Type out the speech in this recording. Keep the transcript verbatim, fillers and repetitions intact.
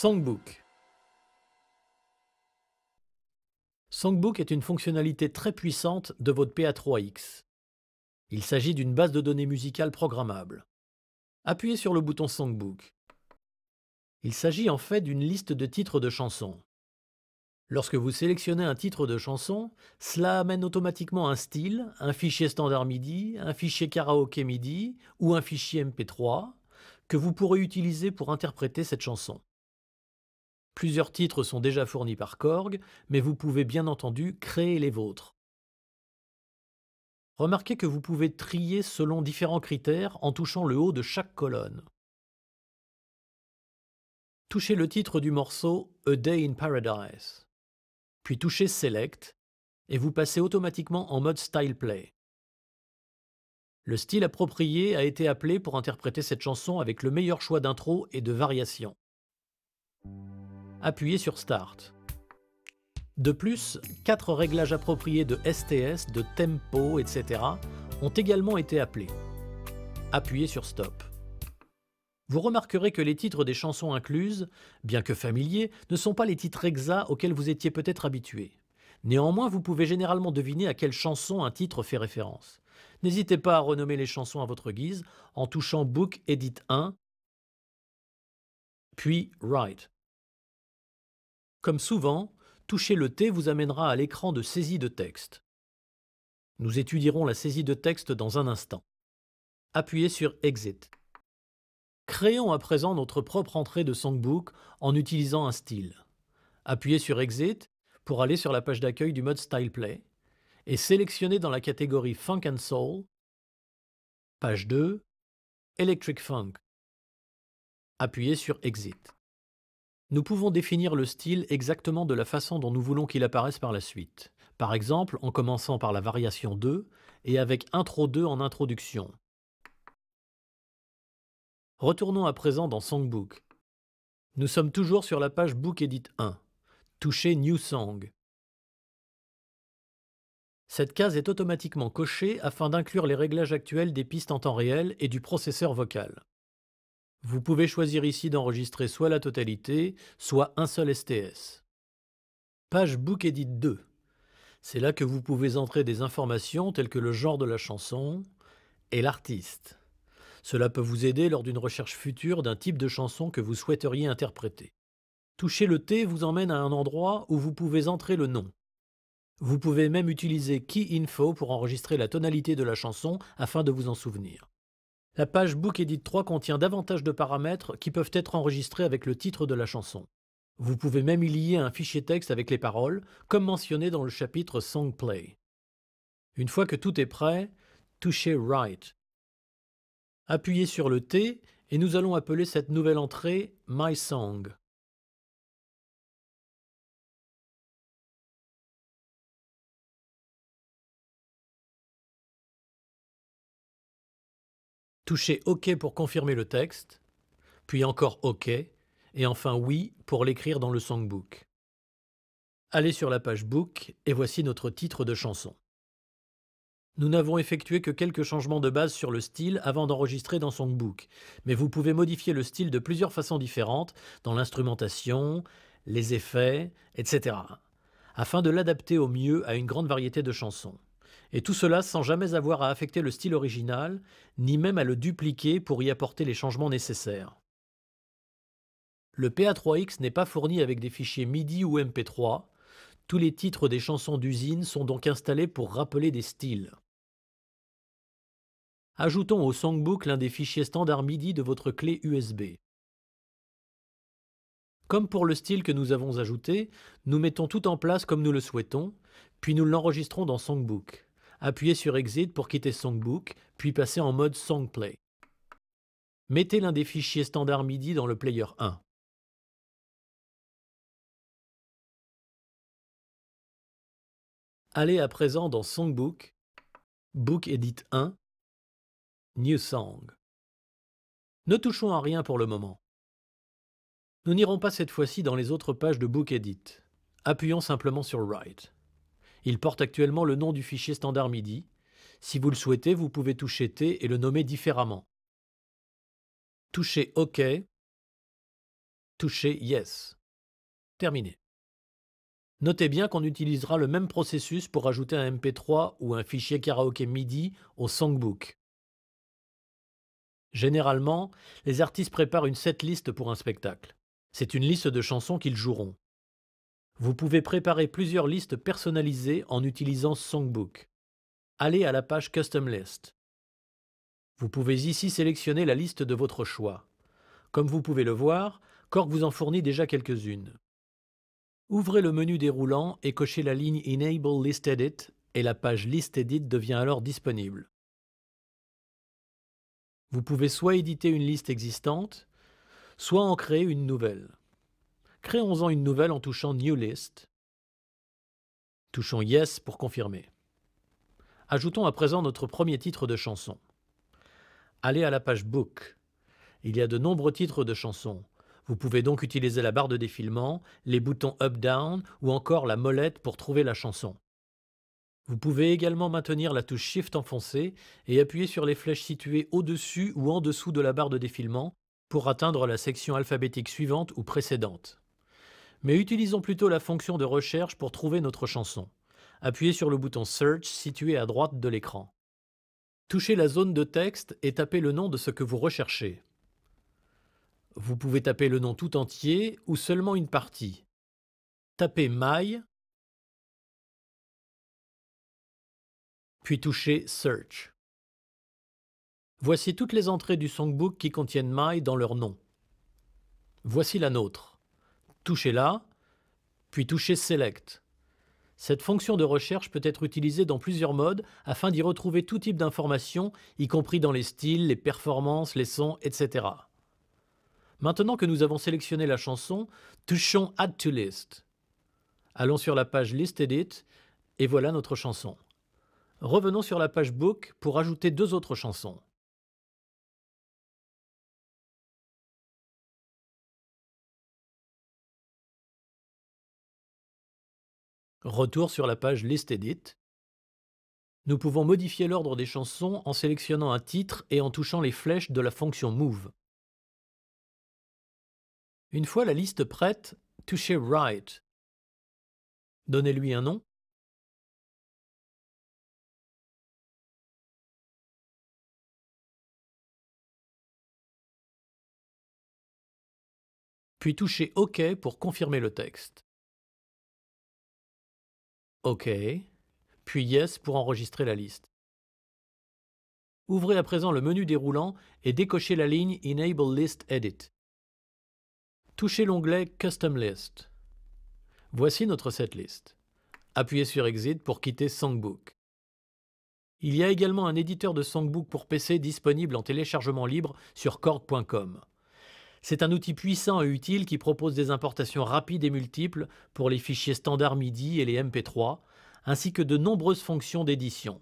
Songbook. Songbook est une fonctionnalité très puissante de votre P A trois X. Il s'agit d'une base de données musicales programmable. Appuyez sur le bouton Songbook. Il s'agit en fait d'une liste de titres de chansons. Lorsque vous sélectionnez un titre de chanson, cela amène automatiquement un style, un fichier standard MIDI, un fichier karaoké MIDI ou un fichier M P trois que vous pourrez utiliser pour interpréter cette chanson. Plusieurs titres sont déjà fournis par Korg, mais vous pouvez bien entendu créer les vôtres. Remarquez que vous pouvez trier selon différents critères en touchant le haut de chaque colonne. Touchez le titre du morceau A Day in Paradise. Puis touchez Select et vous passez automatiquement en mode Style Play. Le style approprié a été appelé pour interpréter cette chanson avec le meilleur choix d'intro et de variation. Appuyez sur Start. De plus, quatre réglages appropriés de S T S, de tempo, et cetera ont également été appelés. Appuyez sur Stop. Vous remarquerez que les titres des chansons incluses, bien que familiers, ne sont pas les titres exa auxquels vous étiez peut-être habitué. Néanmoins, vous pouvez généralement deviner à quelle chanson un titre fait référence. N'hésitez pas à renommer les chansons à votre guise en touchant Book Edit un, puis Write. Comme souvent, toucher le T vous amènera à l'écran de saisie de texte. Nous étudierons la saisie de texte dans un instant. Appuyez sur Exit. Créons à présent notre propre entrée de Songbook en utilisant un style. Appuyez sur Exit pour aller sur la page d'accueil du mode Style Play et sélectionnez dans la catégorie Funk and Soul, page deux, Electric Funk. Appuyez sur Exit. Nous pouvons définir le style exactement de la façon dont nous voulons qu'il apparaisse par la suite. Par exemple, en commençant par la variation deux et avec Intro deux en introduction. Retournons à présent dans Songbook. Nous sommes toujours sur la page Book Edit un. Touchez New Song. Cette case est automatiquement cochée afin d'inclure les réglages actuels des pistes en temps réel et du processeur vocal. Vous pouvez choisir ici d'enregistrer soit la totalité, soit un seul S T S. Page Book Edit deux. C'est là que vous pouvez entrer des informations telles que le genre de la chanson et l'artiste. Cela peut vous aider lors d'une recherche future d'un type de chanson que vous souhaiteriez interpréter. Toucher le T vous emmène à un endroit où vous pouvez entrer le nom. Vous pouvez même utiliser Key Info pour enregistrer la tonalité de la chanson afin de vous en souvenir. La page Book Edit trois contient davantage de paramètres qui peuvent être enregistrés avec le titre de la chanson. Vous pouvez même y lier un fichier texte avec les paroles, comme mentionné dans le chapitre Song Play. Une fois que tout est prêt, touchez Write. Appuyez sur le T et nous allons appeler cette nouvelle entrée My Song. Touchez OK pour confirmer le texte, puis encore OK et enfin Oui pour l'écrire dans le Songbook. Allez sur la page Book et voici notre titre de chanson. Nous n'avons effectué que quelques changements de base sur le style avant d'enregistrer dans Songbook, mais vous pouvez modifier le style de plusieurs façons différentes, dans l'instrumentation, les effets, et cetera, afin de l'adapter au mieux à une grande variété de chansons. Et tout cela sans jamais avoir à affecter le style original, ni même à le dupliquer pour y apporter les changements nécessaires. Le P A trois X n'est pas fourni avec des fichiers MIDI ou M P trois, tous les titres des chansons d'usine sont donc installés pour rappeler des styles. Ajoutons au Songbook l'un des fichiers standard MIDI de votre clé U S B. Comme pour le style que nous avons ajouté, nous mettons tout en place comme nous le souhaitons, puis nous l'enregistrons dans Songbook. Appuyez sur Exit pour quitter Songbook, puis passez en mode Songplay. Mettez l'un des fichiers standard MIDI dans le player un. Allez à présent dans Songbook, Book Edit un, New Song. Ne touchons à rien pour le moment. Nous n'irons pas cette fois-ci dans les autres pages de Book Edit. Appuyons simplement sur Write. Il porte actuellement le nom du fichier standard MIDI. Si vous le souhaitez, vous pouvez toucher T et le nommer différemment. Touchez OK touchez Yes. Terminé. Notez bien qu'on utilisera le même processus pour ajouter un M P trois ou un fichier karaoké MIDI au Songbook. Généralement, les artistes préparent une setlist pour un spectacle. C'est une liste de chansons qu'ils joueront. Vous pouvez préparer plusieurs listes personnalisées en utilisant Songbook. Allez à la page Custom List. Vous pouvez ici sélectionner la liste de votre choix. Comme vous pouvez le voir, Korg vous en fournit déjà quelques-unes. Ouvrez le menu déroulant et cochez la ligne Enable List Edit et la page List Edit devient alors disponible. Vous pouvez soit éditer une liste existante, soit en créer une nouvelle. Créons-en une nouvelle en touchant New List. Touchons Yes pour confirmer. Ajoutons à présent notre premier titre de chanson. Allez à la page Book. Il y a de nombreux titres de chansons. Vous pouvez donc utiliser la barre de défilement, les boutons Up-Down ou encore la molette pour trouver la chanson. Vous pouvez également maintenir la touche Shift enfoncée et appuyer sur les flèches situées au-dessus ou en dessous de la barre de défilement pour atteindre la section alphabétique suivante ou précédente. Mais utilisons plutôt la fonction de recherche pour trouver notre chanson. Appuyez sur le bouton Search situé à droite de l'écran. Touchez la zone de texte et tapez le nom de ce que vous recherchez. Vous pouvez taper le nom tout entier ou seulement une partie. Tapez My, puis touchez Search. Voici toutes les entrées du Songbook qui contiennent My dans leur nom. Voici la nôtre. Touchez-la, puis touchez Select. Cette fonction de recherche peut être utilisée dans plusieurs modes afin d'y retrouver tout type d'informations, y compris dans les styles, les performances, les sons, et cetera. Maintenant que nous avons sélectionné la chanson, touchons Add to List. Allons sur la page List Edit et voilà notre chanson. Revenons sur la page Book pour ajouter deux autres chansons. Retour sur la page List Edit. Nous pouvons modifier l'ordre des chansons en sélectionnant un titre et en touchant les flèches de la fonction Move. Une fois la liste prête, touchez Write. Donnez-lui un nom. Puis touchez OK pour confirmer le texte. OK, puis Yes pour enregistrer la liste. Ouvrez à présent le menu déroulant et décochez la ligne Enable List Edit. Touchez l'onglet Custom List. Voici notre setlist. Appuyez sur Exit pour quitter Songbook. Il y a également un éditeur de Songbook pour P C disponible en téléchargement libre sur korg point com. C'est un outil puissant et utile qui propose des importations rapides et multiples pour les fichiers standard MIDI et les M P trois, ainsi que de nombreuses fonctions d'édition.